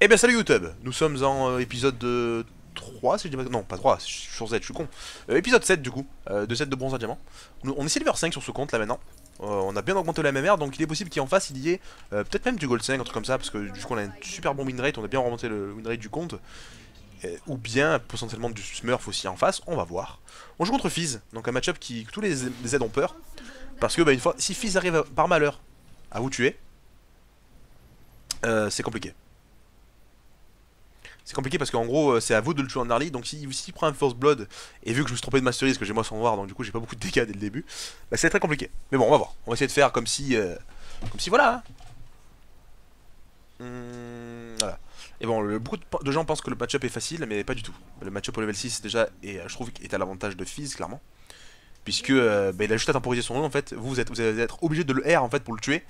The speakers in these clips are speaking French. Eh bien salut YouTube, nous sommes en épisode 3, si je dis pas... Non, pas 3, sur Z, je suis con. Épisode 7 du coup, de Z de bronze à diamant. On est silver 5 sur ce compte là maintenant. On a bien augmenté la MMR, donc il est possible qu'en face il y ait peut-être même du gold 5, un truc comme ça. Parce que du coup on a un super bon winrate, on a bien remonté le winrate du compte. Ou bien potentiellement du smurf aussi en face, on va voir. On joue contre Fizz, donc un match-up qui tous les Z ont peur. Parce que bah, une fois, si Fizz arrive par malheur à vous tuer, c'est compliqué. C'est compliqué parce qu'en gros c'est à vous de le tuer en early. Donc s'il prend un first blood, et vu que je me suis trompé de mastery parce que j'ai moi sans voir, donc du coup j'ai pas beaucoup de dégâts dès le début, bah c'est très compliqué. Mais bon on va voir, on va essayer de faire comme si voilà hein. Voilà. Et bon beaucoup de gens pensent que le match-up est facile, mais pas du tout. Le match-up au level 6 déjà je trouve qu'il est à l'avantage de Fizz clairement. Puisque bah, il a juste à temporiser son E en fait. Vous allez être obligé de le R en fait pour le tuer.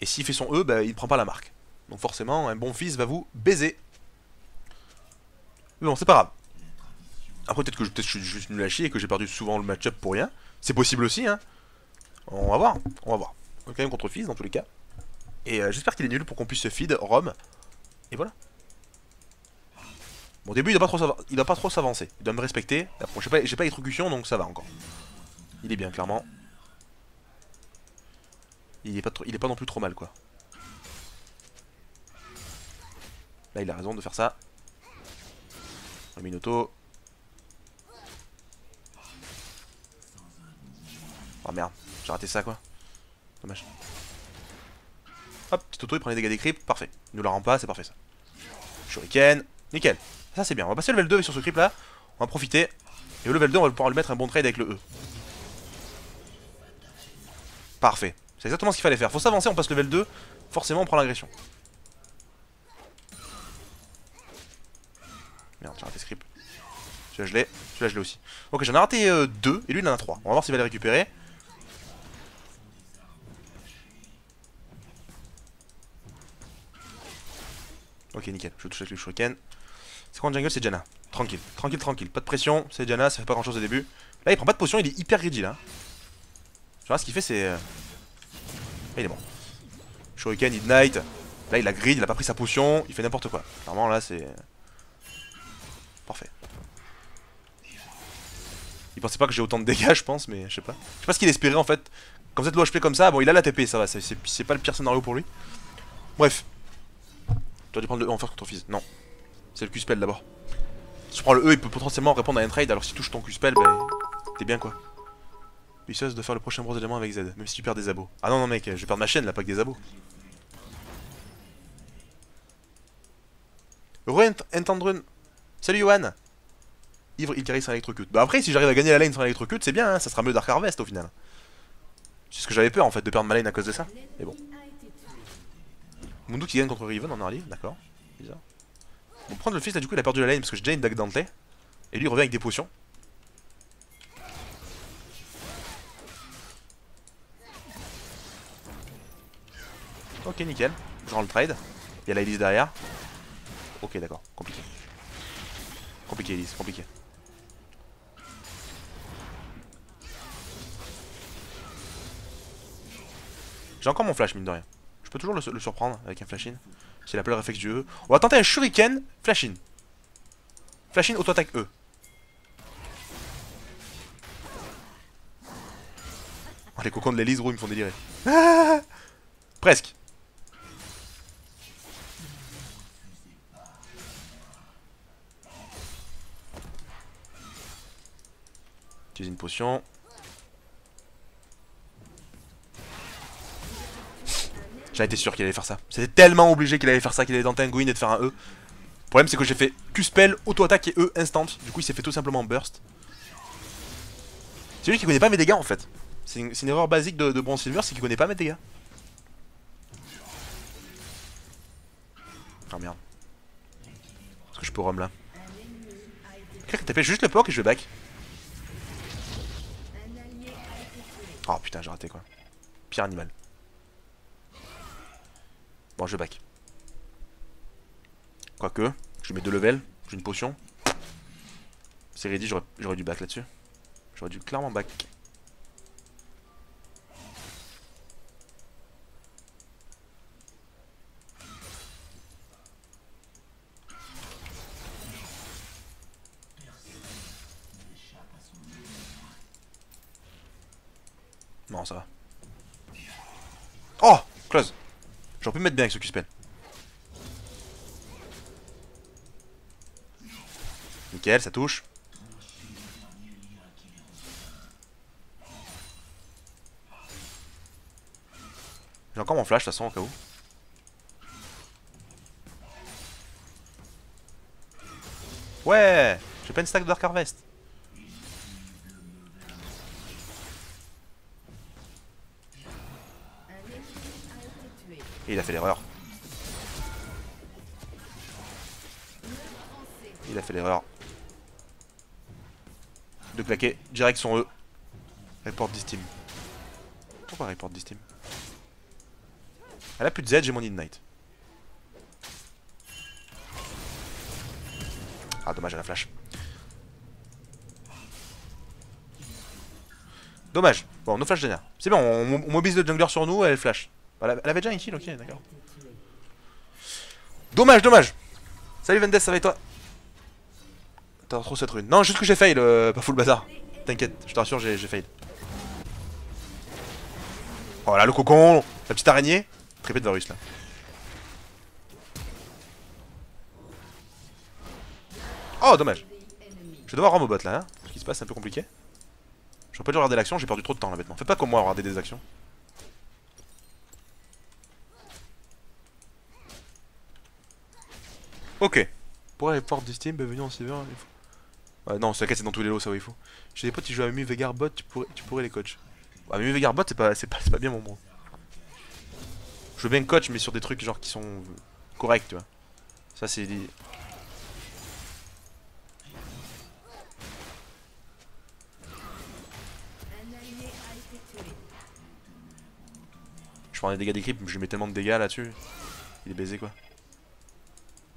Et s'il fait son E, bah, il prend pas la marque. Donc forcément un bon Fizz va vous baiser. Mais bon, c'est pas grave. Après, peut-être que je suis juste nul à chier et que j'ai perdu souvent le match-up pour rien. C'est possible aussi, hein. On va voir, on va voir. On est quand même contre Fizz dans tous les cas. Et j'espère qu'il est nul pour qu'on puisse se feed, Rome. Et voilà. Bon, au début, il doit pas trop s'avancer. Il doit me respecter. Bon, j'ai pas électrocution, donc ça va encore. Il est bien, clairement. Il est pas non plus trop mal, quoi. Là, il a raison de faire ça. Un Minoto. Oh merde, j'ai raté ça quoi. Dommage. Hop, petit auto, il prend les dégâts des creeps, parfait. Il nous la rend pas, c'est parfait ça. Shuriken, nickel. Ça c'est bien, on va passer au level 2 sur ce creep là. On va en profiter. Et au level 2 on va pouvoir lui mettre un bon trade avec le E. Parfait, c'est exactement ce qu'il fallait faire. Faut s'avancer, on passe le level 2. Forcément on prend l'agression. Merde, j'ai raté ce creep. Celui-là je l'ai, celui-là je l'ai aussi. Ok, j'en ai raté 2 et lui il en a 3. On va voir s'il va les récupérer. Ok, nickel, je vais toucher avec le shuriken. C'est quoi en jungle? C'est Janna. Tranquille, tranquille, tranquille. Pas de pression, c'est Janna, ça fait pas grand chose au début. Là il prend pas de potion, il est hyper greedy là. Tu vois ce qu'il fait c'est... il est bon. Shuriken, ignite. Là il a greed, il a pas pris sa potion, il fait n'importe quoi. Clairement là c'est... Parfait. Il pensait pas que j'ai autant de dégâts je pense, mais je sais pas. Je sais pas ce qu'il espérait en fait. Comme ça de l'OHP comme ça, bon il a la TP ça va, c'est pas le pire scénario pour lui. Bref. Tu as dû prendre le E en face contre Fizz. Non. C'est le Q-Spell d'abord. Si tu prends le E il peut potentiellement répondre à un trade, alors si tu touches ton Q-Spell, bah t'es bien quoi. Lucieuse de faire le prochain bronze élément avec Z, même si tu perds des abos. Ah non non mec, je vais perdre ma chaîne là, pas que des abos. Re-entendre. Salut Yohan. Ivre il carry sans Electrocute. Bah après si j'arrive à gagner la lane sans Electrocute c'est bien hein, ça sera mieux Dark Harvest au final. C'est ce que j'avais peur en fait de perdre ma lane à cause de ça. Mais bon. Mundo qui gagne contre Riven en early, d'accord. Bizarre. On prend le fils là du coup il a perdu la lane parce que j'ai déjà une dague dentelée. Et lui il revient avec des potions. Ok nickel, je rends le trade. Il y a la Elise derrière. Ok d'accord, compliqué. Compliqué Elise, compliqué. J'ai encore mon flash mine de rien. Je peux toujours le surprendre avec un flash in. C'est la peur réflexe du E. On va tenter un shuriken, flash in. Flash in, auto-attaque E. Oh les cocons de l'Elise roux ils me font délirer. Ah presque. Utiliser une potion. J'en étais sûr qu'il allait faire ça. C'était tellement obligé qu'il allait faire ça, qu'il allait tenter un go-in et de faire un E. Le problème c'est que j'ai fait Q-Spell, auto-attaque et E instant. Du coup il s'est fait tout simplement burst. C'est lui qui connaît pas mes dégâts en fait. C'est une erreur basique de bronze silver, c'est qu'il connaît pas mes dégâts. Ah merde. Est-ce que je peux roam là? Quelqu'un tapait juste le porc et je vais back. Oh putain j'ai raté quoi. Pire animal. Bon je back. Quoique, je mets 2 levels, j'ai une potion. C'est ready, j'aurais dû back là-dessus. J'aurais dû clairement back. Non, ça va. Oh, close. J'aurais pu me mettre bien avec ce Q-spell. Nickel, ça touche. J'ai encore mon flash, de toute façon, au cas où. Ouais, j'ai plein de stack de Dark Harvest. Et il a fait l'erreur. Il a fait l'erreur. De claquer direct son E. Report d'esteam. Pourquoi report d'esteam? Elle a plus de Z, j'ai mon Ignite. Ah, dommage, elle a flash. Dommage. Bon, no flash Janna. C'est bon, on mobilise le jungler sur nous, elle flash. Elle avait déjà un kill, ok, d'accord. Dommage, dommage. Salut Vendes, ça va et toi? T'as trop cette rune. Non, juste que j'ai fail, pas full bazar. T'inquiète, je te rassure, j'ai fail. Oh là, le cocon, la petite araignée. Très peu de Varus là. Oh, dommage. Je vais devoir rendre au bot là, hein. Ce qui se passe, c'est un peu compliqué. J'aurais pas dû regarder l'action, j'ai perdu trop de temps là bêtement. Fais pas comme moi, regarder des actions. Ok. Pour les portes de Steam, bienvenue en silver. Faut... non, c'est la quête, c'est dans tous les lots, ça, oui, il faut. J'ai des potes qui jouent à Mumu Vegar Bot, tu pourrais les coach. Ah, Mumu Vegar Bot, c'est pas bien mon bro. Je veux bien coach, mais sur des trucs genre qui sont corrects, tu vois. Ça, c'est. Je prends des dégâts des creeps, mais je lui mets tellement de dégâts là-dessus. Il est baisé quoi.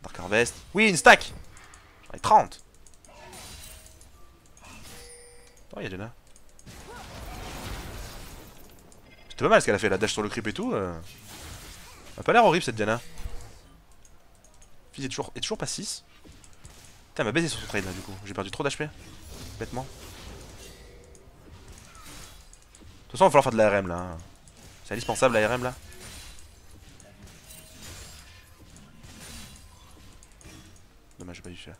Dark Harvest. Oui, une stack. J'en ai 30. Oh, y'a Janna. C'était pas mal ce qu'elle a fait, la dash sur le creep et tout. Elle a pas l'air horrible cette Janna. Fizz est toujours pas 6. Putain, elle m'a baisé sur ce trade là du coup. J'ai perdu trop d'HP. Bêtement. De toute façon, il va falloir faire de l'ARM là. Hein. C'est indispensable l'ARM là. Dommage, j'ai pas dû faire.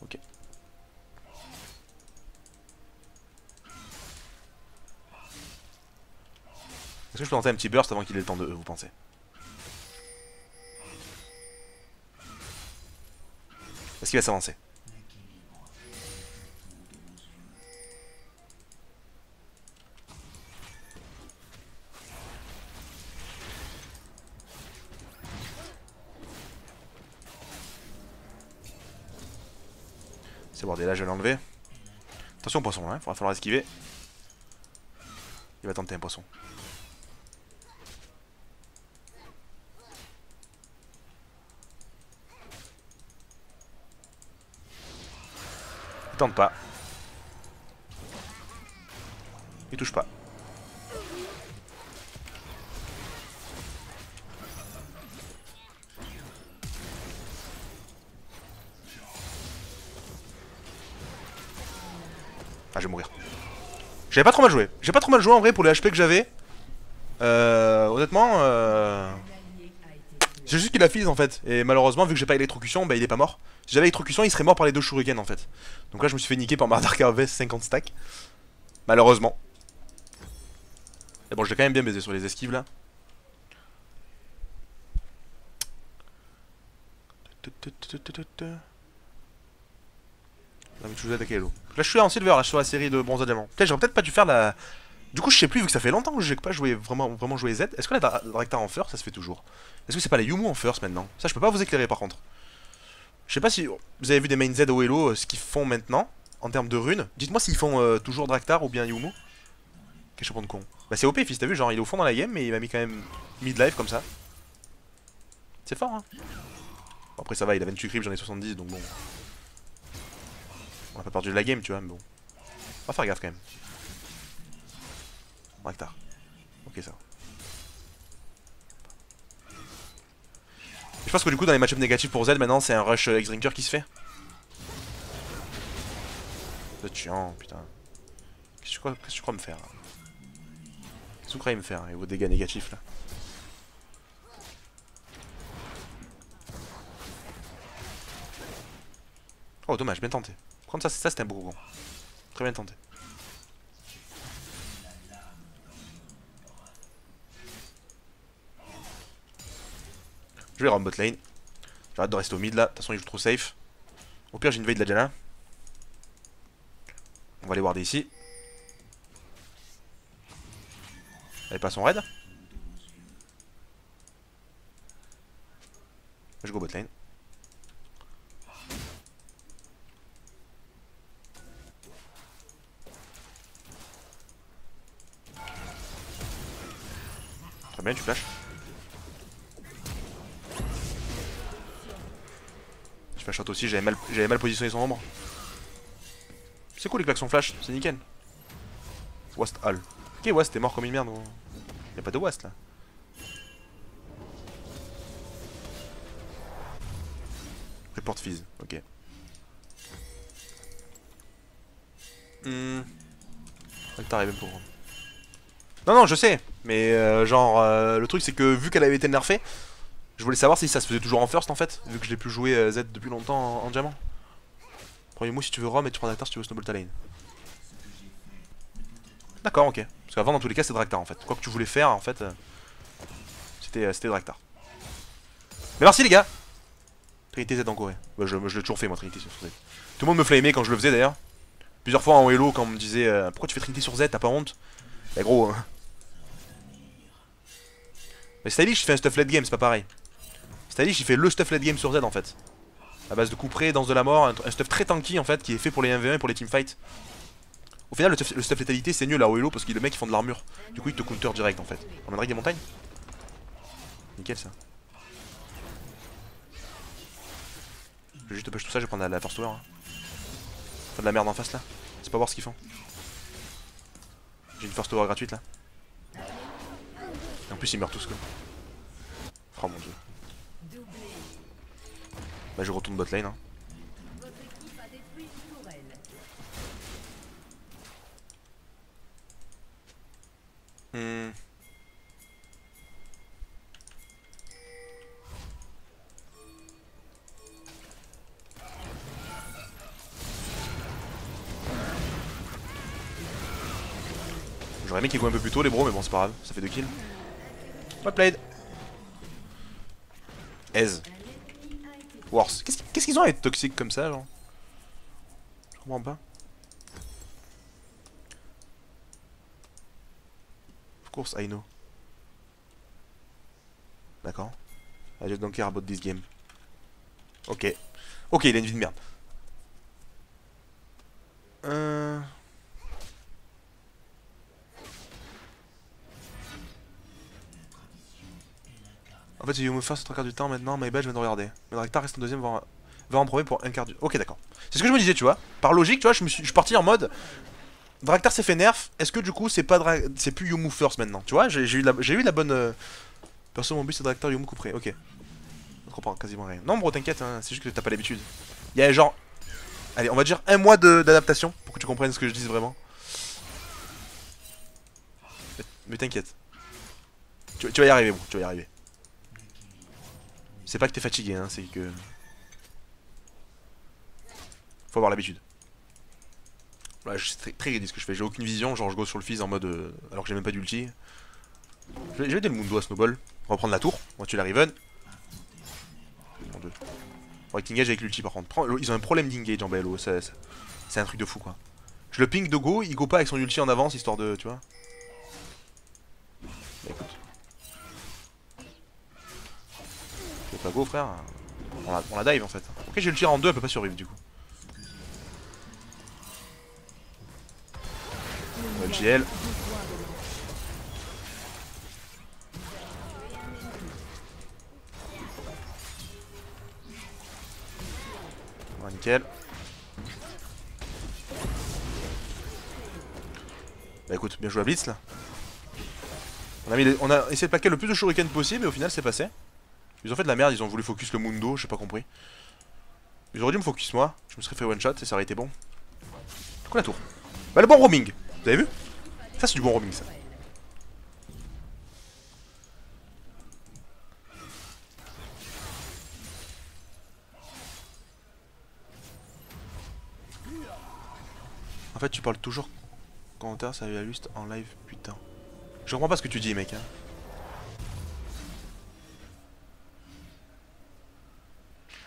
Ok. Est-ce que je peux tenter un petit burst avant qu'il ait le temps de E, vous pensez? Est-ce qu'il va s'avancer? Et là je vais l'enlever. Attention au poisson là, hein. Il va falloir esquiver. Il va tenter un poisson. Il tente pas. Il touche pas. Je vais mourir. J'avais pas trop mal joué. J'ai pas trop mal joué en vrai pour les HP que j'avais. Honnêtement, c'est juste qu'il a Fizz en fait. Et malheureusement, vu que j'ai pas électrocution, bah il est pas mort. Si j'avais électrocution, il serait mort par les deux shurikens en fait. Donc là, je me suis fait niquer par ma Dark Harvest 50 stacks. Malheureusement. Et bon, je l'ai quand même bien baisé sur les esquives là. Là, je suis en silver, là, sur la série de bronze à diamant. J'aurais peut-être pas dû faire la... Du coup, je sais plus, vu que ça fait longtemps que j'ai pas joué vraiment joué Z. Est-ce que la Draktar en first, ça se fait toujours? Est-ce que c'est pas les Yomu en first maintenant? Ça, je peux pas vous éclairer par contre. Je sais pas si vous avez vu des main Z au elo, ce qu'ils font maintenant, en termes de runes. Dites-moi s'ils font toujours Draktar ou bien Yomu. Quel champion de con. Bah c'est OP, fils, t'as vu, genre il est au fond dans la game, mais il m'a mis quand même mid-life comme ça. C'est fort, hein. Bon, après ça va, il a 28 creeps, j'en ai 70, donc bon... On a pas perdu de la game, tu vois, mais bon. On va faire gaffe quand même. Draktar. Ok, ça. Je pense que du coup, dans les match-ups négatifs pour Z, maintenant c'est un rush X-Drinker qui se fait. C'est chiant, putain. Qu'est-ce que tu crois me faire? Qu'est-ce que vous croyez me faire et vos dégâts négatifs là? Oh dommage, bien tenté. Prendre ça, ça c'était un beau rebond. Très bien tenté. Je vais rendre bot lane. J'arrête de rester au mid là, de toute façon il joue trop safe. Au pire j'ai une veille de la Janna. On va aller warder ici. Elle passe en raid. Je go bot lane. Très bien, tu flashes. Je flash shot aussi, j'avais mal positionné son ombre. C'est cool les klaxons flash, c'est nickel. Wast all. Ok, Wast t'es mort comme une merde. Y'a pas de Wast là. Report Fizz, ok. Elle t'arrive même pour prendre. Non, non, je sais. Mais le truc c'est que vu qu'elle avait été nerfée, je voulais savoir si ça se faisait toujours en first en fait, vu que je l'ai plus joué Z depuis longtemps en diamant. Prends Yomu si tu veux Rome et tu prends Draktar si tu veux snowball ta lane. D'accord, ok. Parce qu'avant dans tous les cas c'était Draktar en fait. Quoi que tu voulais faire en fait, c'était Draktar. Mais merci les gars. Trinity Z en Corée. Bah, je l'ai toujours fait moi Trinity sur Z. Tout le monde me flamait quand je le faisais d'ailleurs. Plusieurs fois en elo quand on me disait pourquoi tu fais Trinity sur Z, t'as pas honte? Bah gros hein. Mais Stylish il fait un stuff late game, c'est pas pareil. Stylish il fait le stuff late game sur Z en fait. À base de coups près, danse de la mort, un stuff très tanky en fait qui est fait pour les 1v1 et pour les teamfights. Au final le stuff létalité c'est mieux là au elo parce que le mec il font de l'armure. Du coup il te counter direct en fait. On mènerait des montagnes. Nickel ça. Je vais juste push tout ça, je vais prendre la force tower. Hein. Faire de la merde en face là. C'est pas voir ce qu'ils font. J'ai une force tower gratuite là. En plus ils meurent tous quoi. Oh mon dieu. Bah je retourne bot lane hein. J'aurais aimé qu'ils jouent un peu plus tôt les bros mais bon c'est pas grave, ça fait 2 kills. Well played. Ez. Worse. Qu'est-ce qu'ils ont à être toxiques comme ça, genre? Je comprends pas. Of course, I know. D'accord. I just don't care about this game. Ok. Ok, il a une vie de merde. En fait, j'ai Yomu first 3 quarts du temps maintenant, mais je viens de regarder. Mais Draktar reste en deuxième, va en premier pour un quart du... Ok, d'accord. C'est ce que je me disais, tu vois. Par logique, tu vois, je suis parti en mode... Draktar s'est fait nerf, est-ce que du coup, c'est plus Yomu first maintenant? Tu vois, j'ai eu la bonne... Perso, mon but, c'est Draktar, Yomu couperé. Ok. Je comprends quasiment rien. Non, bro, t'inquiète, hein, c'est juste que t'as pas l'habitude. Il y a genre... Allez, on va dire un mois d'adaptation, pour que tu comprennes ce que je dis vraiment. Mais t'inquiète. Tu vas y arriver, bro, tu vas y arriver. C'est pas que t'es fatigué, hein, c'est que... Faut avoir l'habitude. Voilà, c'est très ridicule ce que je fais, j'ai aucune vision, genre je go sur le Fizz en mode... alors que j'ai même pas d'ulti. Je vais aider le Mundo à snowball, on va prendre la tour, on va tuer la Riven. On va engage avec l'ulti par contre. Ils ont un problème d'engage en BLO, c'est un truc de fou quoi. Je le ping de go, il go pas avec son ulti en avance histoire de... tu vois. Bah, écoute. Pas go frère, on la dive en fait. Ok, j'ai le tir en deux, elle peut pas survivre du coup. Bonne GL. Bon, nickel. Bah écoute, bien joué à Blitz là. On a essayé de plaquer le plus de shuriken possible et au final c'est passé. Ils ont fait de la merde, ils ont voulu focus le Mundo, j'ai pas compris. Ils auraient dû me focus moi, je me serais fait one shot et ça aurait été bon. Du coup la tour. Bah le bon roaming, vous avez vu? Ça c'est du bon roaming ça. fait, tu parles toujours commentaire, salut la luste en live, putain. Je comprends pas ce que tu dis, mec. Hein.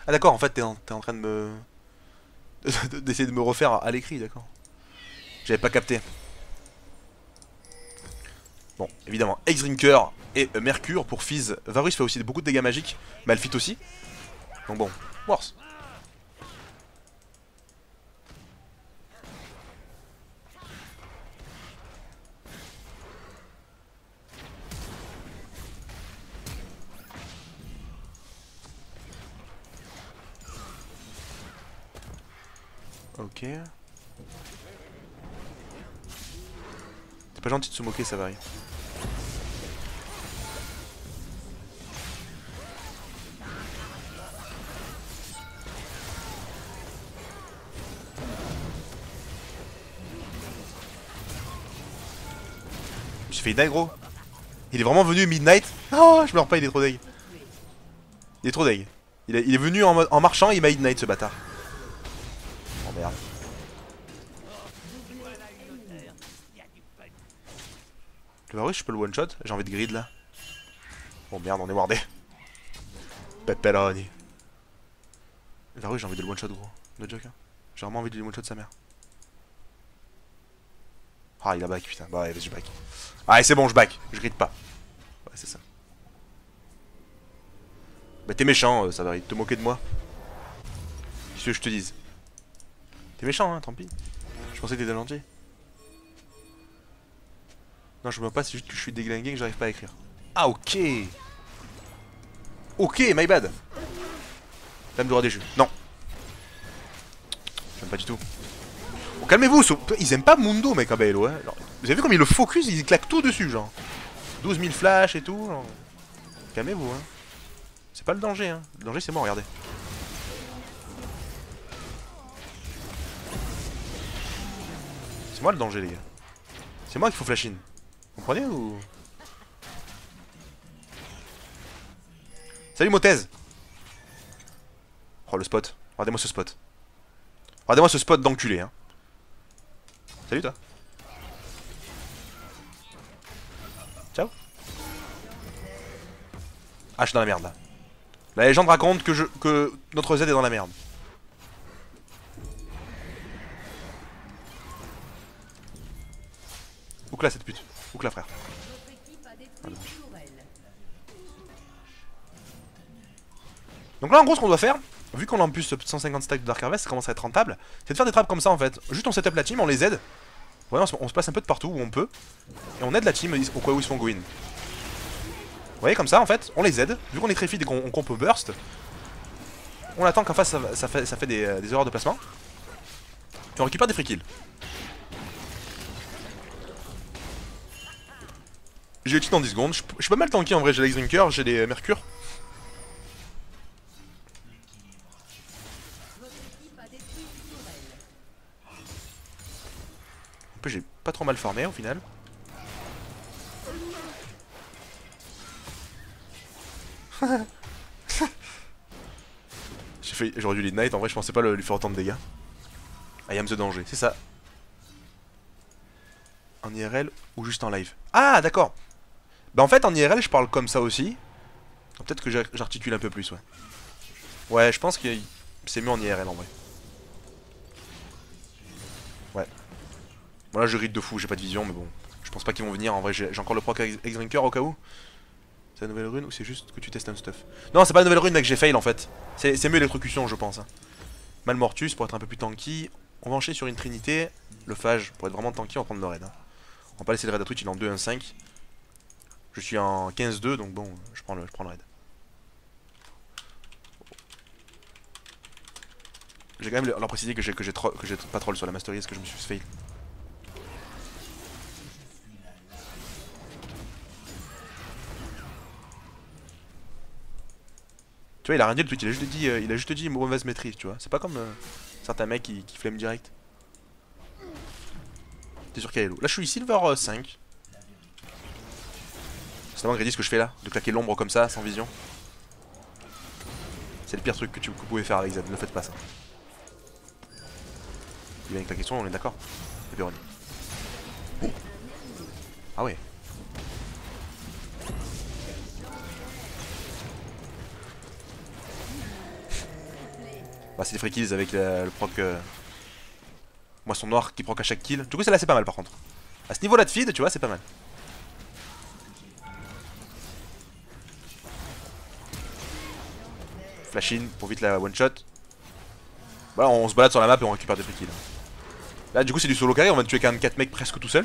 Ah d'accord, en fait, t'es en train de me... d'essayer de me refaire à l'écrit, d'accord. J'avais pas capté. Bon, évidemment, X-Drinker et Mercure pour Fizz. Varus fait aussi beaucoup de dégâts magiques. Malphite aussi. Donc bon, worse. Ok. T'es pas gentil de se moquer, ça varie. J'ai fait une dingue, gros. Il est vraiment venu midnight. Oh, je meurs pas, il est trop deg. Il est trop deg. Il est venu en marchant et il m'a midnight, ce bâtard. Merde. Le Varus, je peux le one shot. J'ai envie de grid là. Bon merde, on est wardé. Pepperoni. Le Varus, j'ai envie de le one shot, gros. No joke, hein. J'ai vraiment envie de le one shot sa mère. Ah, il a back, putain. Bah ouais, vas-y, je back. Ah, c'est bon, je back. Je grid pas. Ouais, c'est ça. Bah t'es méchant, ça va te moquer de moi. Qu'est-ce que je te dise? T'es méchant, hein, tant pis. Je pensais que t'étais gentil. Non, je me moque pas, c'est juste que je suis déglingué et que j'arrive pas à écrire. Ah, ok. Ok, my bad. Dame du roi des jeux. Non. J'aime pas du tout. Bon, calmez-vous, ils aiment pas Mundo, mec, à Bello, hein. Genre, vous avez vu comme ils le focus, ils claquent tout dessus, genre. 12 000 flashs et tout. Genre. Calmez-vous, hein. C'est pas le danger, hein. Le danger, c'est moi, regardez. C'est moi le danger, les gars. C'est moi qu'il faut flash in. Vous comprenez ou... Salut Mothèse. Oh le spot. Regardez-moi ce spot. Regardez-moi ce spot d'enculé, hein. Salut toi. Ciao. Ah, je suis dans la merde là. La légende raconte que notre Z est dans la merde. Ou que là cette pute, ou que là frère. Voilà. Donc là en gros ce qu'on doit faire, vu qu'on a en plus 150 stacks de Dark Harvest, ça commence à être rentable, c'est de faire des trappes comme ça en fait. Juste on set up la team, on les aide. Voilà, on se place un peu de partout où on peut. Et on aide la team au cas où ils se font go in. Vous voyez comme ça en fait, on les aide. Vu qu'on est très feed et qu'on peut burst, on attend qu'en face ça fait des erreurs de placement. Et on récupère des free kills. J'ai le titre dans 10 secondes, je suis pas mal tanké en vrai, j'ai l'X-Drinker, j'ai les Mercure. En plus j'ai pas trop mal farmé au final. J'aurais dû lead Knight, en vrai je pensais pas lui faire autant de dégâts. I am the danger, c'est ça. En IRL ou juste en live. Ah d'accord. Bah en fait en IRL je parle comme ça aussi. Peut-être que j'articule un peu plus, ouais. Ouais je pense que c'est mieux en IRL en vrai. Ouais. Bon là je ride de fou, j'ai pas de vision mais bon. Je pense pas qu'ils vont venir en vrai, j'ai encore le proc X-Drinker au cas où. C'est la nouvelle rune ou c'est juste que tu testes un stuff? Non c'est pas la nouvelle rune mec, j'ai fail en fait. C'est mieux l'électrocution je pense. Malmortus pour être un peu plus tanky. On va enchaîner sur une Trinité. Le phage pour être vraiment tanky on va prendre le raid. Hein. On va pas laisser le raid à Twitch, il est en 2-1-5. Je suis en 15-2 donc bon je prends le raid. J'ai quand même leur précisé que j'ai pas troll sur la mastery, est-ce que je me suis fail. Tu vois il a rien dit le tweet, il a juste dit mauvaise maîtrise tu vois. C'est pas comme certains mecs qui flemme direct. T'es sur quel elo? Là je suis silver 5. C'est vraiment crédit ce que je fais là, de claquer l'ombre comme ça, sans vision. C'est le pire truc que vous pouvez faire avec Zed, ne faites pas ça. Il vient avec la question, on est d'accord. coup de run. Ah ouais. Bah c'est des free kills avec le proc Moisson noir qui proc à chaque kill. Du coup celle-là c'est pas mal par contre. À ce niveau là de feed tu vois c'est pas mal. Flash in pour vite la one shot. Voilà on se balade sur la map et on récupère des free kills. Là du coup c'est du solo carré, on va tuer quand même 4 mecs presque tout seul.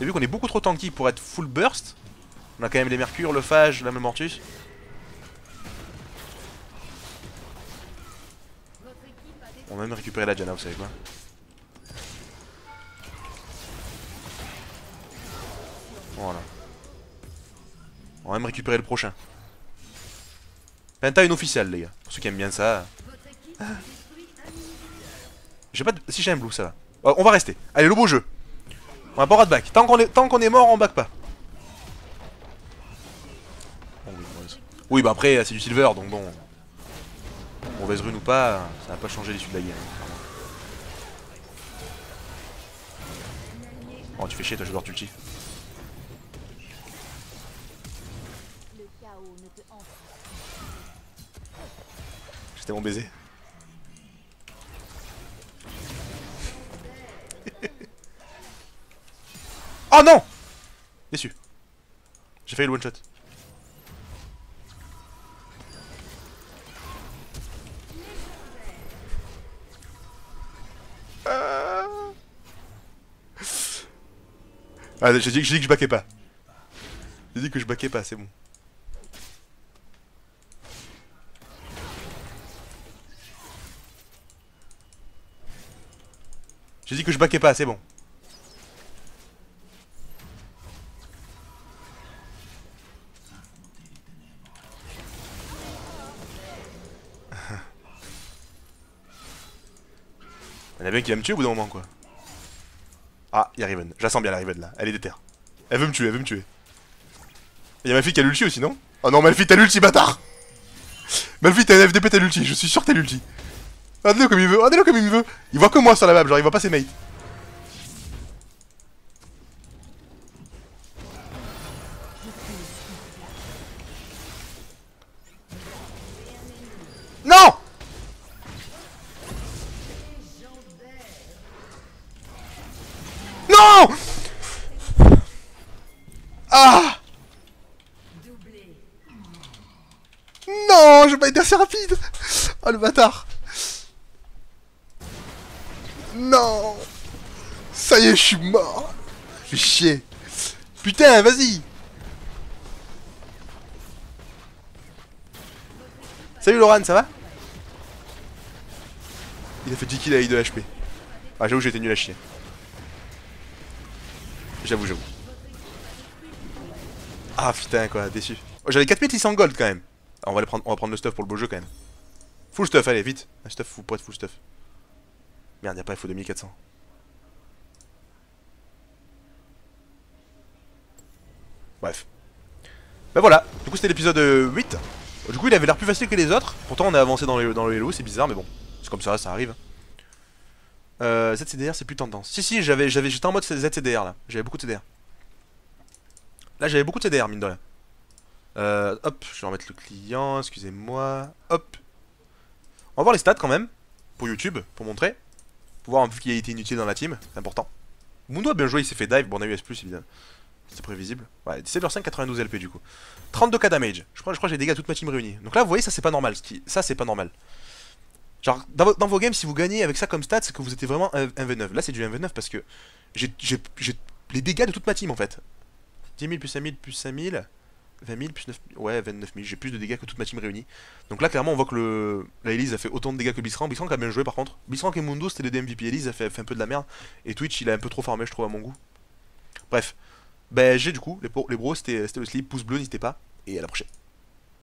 Et vu qu'on est beaucoup trop tanky pour être full burst, on a quand même les Mercure, le Phage, la Malmortus. On va même récupérer la Janna, vous savez quoi. Voilà. On va même récupérer le prochain. Penta une officielle les gars, pour ceux qui aiment bien ça. J'ai pas de... Si j'ai un blue ça va. On va rester, allez le beau jeu. On va pas de back, tant qu'on est mort on back pas. Oh, oui bah après c'est du silver donc bon. Mauvaise rune ou pas, ça va pas changer l'issue de la game. Oh tu fais chier toi je dois t'ulti. C'était mon baiser. Oh non! Déçu. J'ai failli le one shot. Ah, j'ai dit que je backais pas. J'ai dit que je backais pas, c'est bon. J'ai dit que je backais pas, c'est bon. Il y en a bien qui va me tuer au bout d'un moment quoi. Ah, y'a Riven, je la sens bien la Riven là, elle est déter. Elle veut me tuer, elle veut me tuer. Y'a Malphite qui a l'ulti aussi non? Oh non Malphite t'as l'ulti bâtard. Malphite t'as un FDP t'as l'ulti, je suis sûr que t'as l'ulti. Regardez-le comme il veut, regardez-le comme il me veut. Il voit que moi sur la map, genre il voit pas ses mates. Non! Non! Ah! Non, j'ai pas été assez rapide. Oh le bâtard. Non. Ça y est, je suis mort. Fais chier. Putain, vas-y. Salut Laurent, ça va? Il a fait 10 kills avec 2 HP. Ah j'avoue, j'ai été nul à chier. J'avoue. Ah putain quoi, déçu. Oh, j'avais 4600 gold quand même. Alors, on va prendre le stuff pour le beau jeu quand même. Full stuff, allez vite. Un stuff pour être full stuff. Merde, y'a pas, il faut 2400. Bref. Bah voilà, du coup c'était l'épisode 8. Du coup il avait l'air plus facile que les autres. Pourtant on a avancé dans le elo, c'est bizarre mais bon. C'est comme ça, ça arrive. ZCDR c'est plus tendance. Si j'étais en mode ZCDR là. J'avais beaucoup de CDR. Là j'avais beaucoup de CDR mine de rien. Hop, je vais remettre le client, excusez-moi. Hop. On va voir les stats quand même. Pour YouTube, pour montrer. Pour voir un peu qui a été inutile dans la team, c'est important. Mundo a bien joué, il s'est fait dive, bon on a eu S+, évidemment. C'était prévisible. Ouais, 17h5, 92 LP du coup. 32k damage, je crois que j'ai dégâts toute ma team réunie. Donc là vous voyez ça c'est pas normal, ça c'est pas normal. Genre, dans vos games, si vous gagnez avec ça comme stats, c'est que vous étiez vraiment 1v9. Là, c'est du 1v9 parce que j'ai les dégâts de toute ma team en fait. 10 000 plus 5 000 plus 5 000, 20 000 plus 9 000, ouais, 29 000. J'ai plus de dégâts que toute ma team réunie. Donc là, clairement, on voit que la Elise a fait autant de dégâts que Blitzcrank. Blitzcrank a bien joué par contre. Blitzcrank et Mundo, c'était les deux MVP. Elise a fait un peu de la merde. Et Twitch, il a un peu trop farmé, je trouve, à mon goût. Bref, bah, j'ai du coup, les bros, c'était le slip. Pouce bleu, n'hésitez pas. Et à la prochaine.